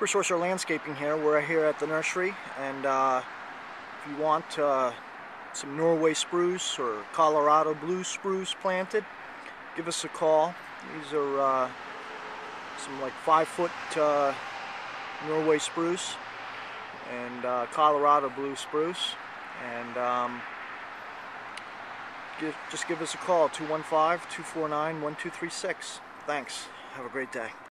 Chris Orser Landscaping here. We're here at the nursery, and if you want some Norway spruce or Colorado blue spruce planted, give us a call. These are some like 5-foot Norway spruce and Colorado blue spruce, and just give us a call, 215-249-1236. Thanks. Have a great day.